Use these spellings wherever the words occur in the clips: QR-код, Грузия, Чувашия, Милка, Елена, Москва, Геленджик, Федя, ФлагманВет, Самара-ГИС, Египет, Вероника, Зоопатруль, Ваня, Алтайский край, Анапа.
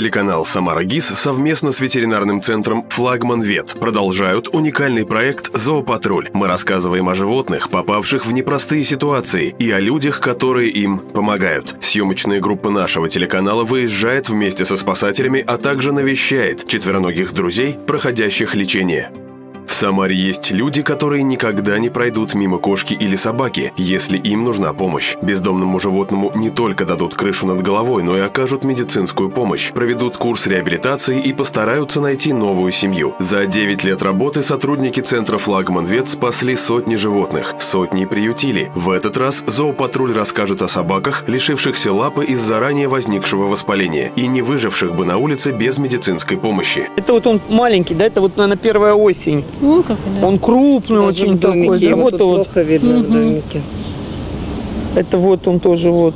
Телеканал «Самара-ГИС» совместно с ветеринарным центром «ФлагманВет» продолжают уникальный проект «Зоопатруль». Мы рассказываем о животных, попавших в непростые ситуации, и о людях, которые им помогают. Съемочная группа нашего телеканала выезжает вместе со спасателями, а также навещает четвероногих друзей, проходящих лечение. В Самаре есть люди, которые никогда не пройдут мимо кошки или собаки, если им нужна помощь. Бездомному животному не только дадут крышу над головой, но и окажут медицинскую помощь, проведут курс реабилитации и постараются найти новую семью. За 9 лет работы сотрудники центра «ФлагманВет» спасли сотни животных, сотни приютили. В этот раз «Зоопатруль» расскажет о собаках, лишившихся лапы из-за ранее возникшего воспаления и не выживших бы на улице без медицинской помощи. Это вот он маленький, да, это вот, наверное, первая осень. Ну, как, да. Он крупный, даже очень такой. Да, вот плохо видно в домике. Это вот он тоже вот.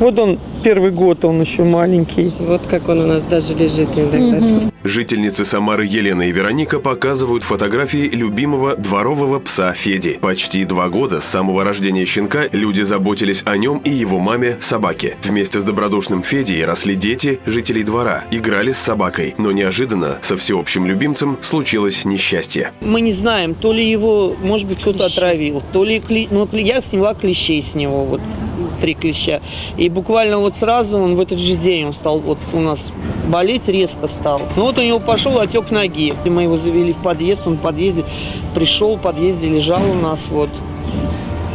Вот он первый год, он еще маленький. Вот как он у нас даже лежит иногда. Жительницы Самары Елена и Вероника показывают фотографии любимого дворового пса Феди. Почти 2 года с самого рождения щенка люди заботились о нем и его маме собаке. Вместе с добродушным Федей росли дети жителей двора, играли с собакой. Но неожиданно со всеобщим любимцем случилось несчастье. Мы не знаем, то ли его, может быть, кто-то отравил, то ли я сняла клещей с него, вот 3 клеща. И буквально вот сразу он в этот же день он стал вот у нас болеть, резко стал. Ну вот у него пошел отек ноги. Мы его завели в подъезд, он в подъезде пришел, в подъезде лежал у нас вот.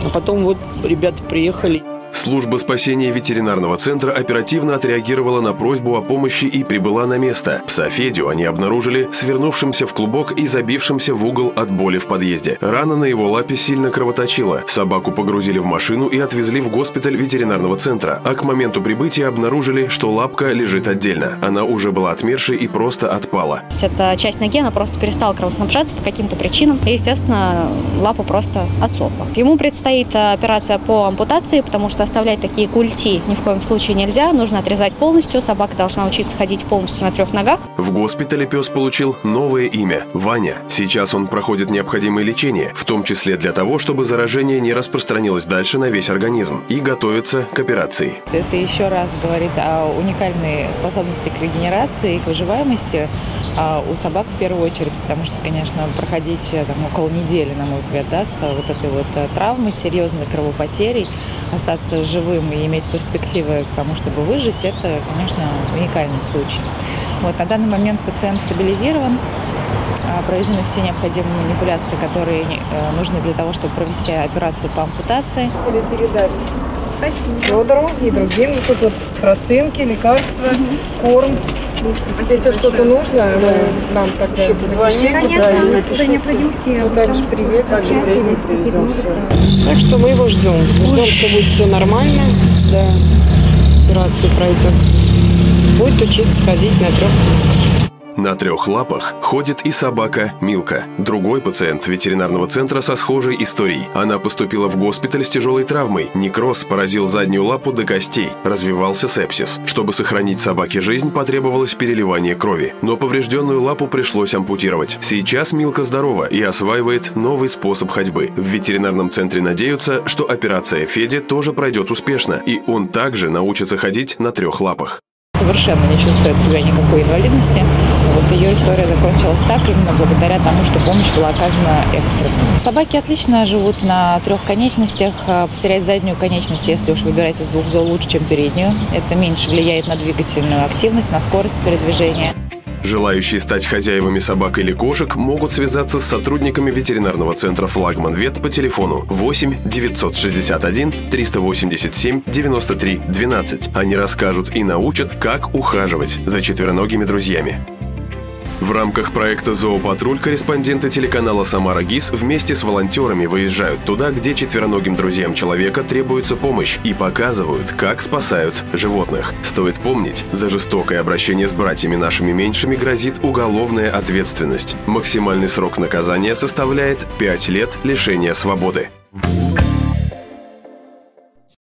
А потом вот ребята приехали. Служба спасения ветеринарного центра оперативно отреагировала на просьбу о помощи и прибыла на место. Пса Федю они обнаружили свернувшимся в клубок и забившимся в угол от боли в подъезде. Рана на его лапе сильно кровоточила. Собаку погрузили в машину и отвезли в госпиталь ветеринарного центра. А к моменту прибытия обнаружили, что лапка лежит отдельно. Она уже была отмершей и просто отпала. Эта часть ноги, она просто перестала кровоснабжаться по каким-то причинам. И, естественно, лапа просто отсохла. Ему предстоит операция по ампутации, потому что оставлять такие культи ни в коем случае нельзя, нужно отрезать полностью, собака должна учиться ходить полностью на 3 ногах. В госпитале пес получил новое имя – Ваня. Сейчас он проходит необходимое лечение, в том числе для того, чтобы заражение не распространилось дальше на весь организм, и готовится к операции. Это еще раз говорит о уникальной способности к регенерации и к выживаемости у собак в первую очередь, потому что, конечно, проходить там, около недели, на мой взгляд, да, с вот этой вот травмой, серьезной кровопотерей, остаться живым и иметь перспективы к тому, чтобы выжить, это, конечно, уникальный случай. Вот, на данный момент пациент стабилизирован, проведены все необходимые манипуляции, которые нужны для того, чтобы провести операцию по ампутации. Передать Федору и другим, тут вот простынки, лекарства, корм. Если что-то нужно, нам тогда позвонить. Конечно, мы сюда необходим все. Ну, также привет, так что мы его ждем. Ждем, что будет все нормально. Да, операция пройдет. Будет учиться ходить на 3 лапах. На 3 лапах ходит и собака Милка. Другой пациент ветеринарного центра со схожей историей. Она поступила в госпиталь с тяжелой травмой. Некроз поразил заднюю лапу до костей. Развивался сепсис. Чтобы сохранить собаке жизнь, потребовалось переливание крови. Но поврежденную лапу пришлось ампутировать. Сейчас Милка здорова и осваивает новый способ ходьбы. В ветеринарном центре надеются, что операция Феди тоже пройдет успешно. И он также научится ходить на 3 лапах. Совершенно не чувствует себя никакой инвалидности. Вот ее история закончилась так именно благодаря тому, что помощь была оказана экстренно. Собаки отлично живут на 3 конечностях. Потерять заднюю конечность, если уж выбирать из 2 зол, лучше, чем переднюю. Это меньше влияет на двигательную активность, на скорость передвижения. Желающие стать хозяевами собак или кошек могут связаться с сотрудниками ветеринарного центра «ФлагманВет» по телефону 8 961 387 93 12. Они расскажут и научат, как ухаживать за четвероногими друзьями. В рамках проекта «Зоопатруль» корреспонденты телеканала «Самара-ГИС» вместе с волонтерами выезжают туда, где четвероногим друзьям человека требуется помощь, и показывают, как спасают животных. Стоит помнить, за жестокое обращение с братьями нашими меньшими грозит уголовная ответственность. Максимальный срок наказания составляет 5 лет лишения свободы.